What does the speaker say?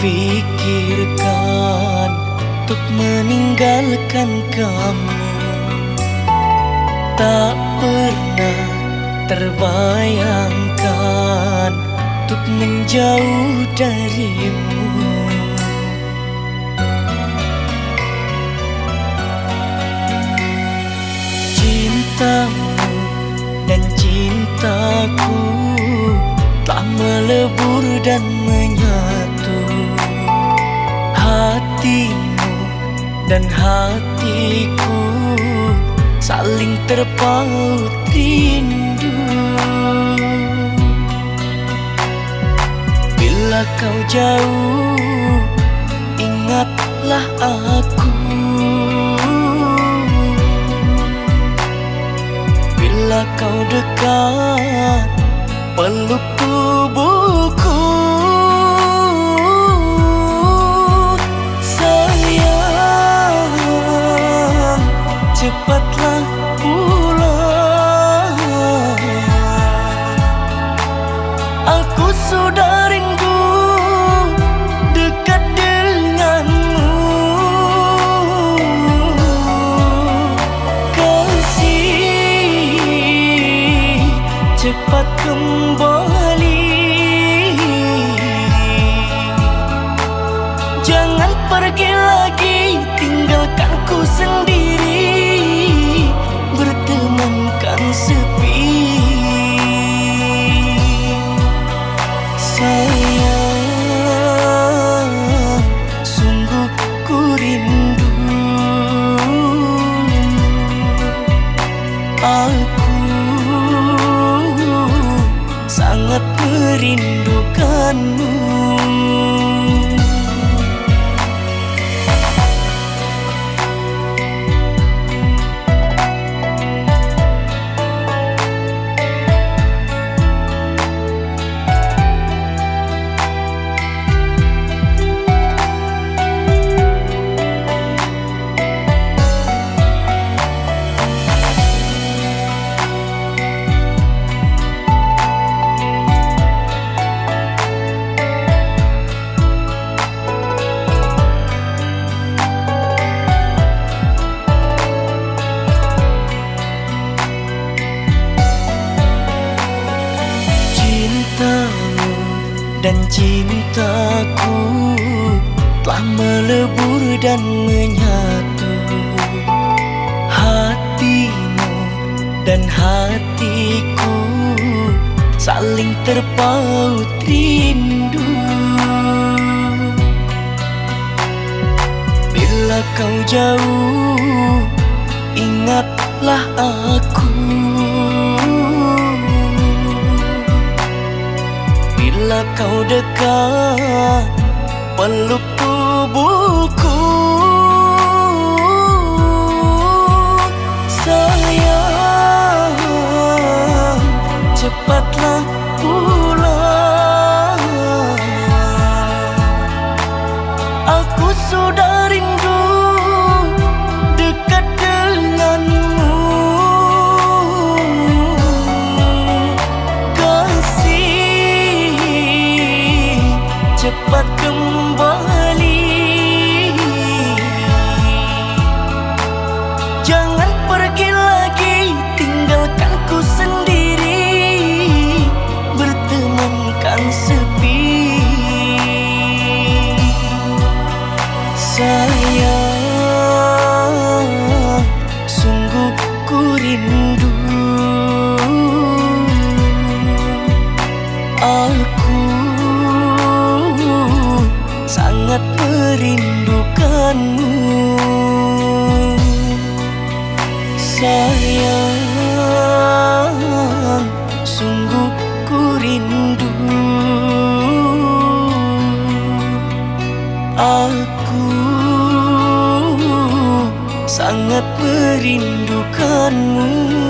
fikirkan untuk meninggalkan kamu. Tak pernah terbayangkan untuk menjauh darimu. Cintamu dan cintaku telah melebur dan menyatu. Hatimu dan hatiku saling terpaut rindu. Bila kau jauh, ingatlah aku. Bila kau dekat, peluk tubuhku. Sayang, cepatlah pulang. Aku sudah rindu dekat denganmu. Kasih, cepat kembali. Jangan pergi lagi, tinggalkan ku sendiri, bertemankan sepi. Sayang, sungguh ku rindu. Aku sangat merindukanmu. Cintamu dan cintaku telah melebur dan menyatu. Hatimu dan hatiku saling terpaut rindu. Bila kau jauh, ingatlah aku. Bila kau dekat, peluk tubuhku. Sayang, cepatlah pulang. Aku sudah rindu dekat denganmu. Cepat kembali. Jangan pergi lagi, tinggalkan ku sendiri, bertemankan sepi. Sayang, sungguh ku rindu. Sangat merindukanmu. Sayang, sungguh ku rindu. Aku sangat merindukanmu.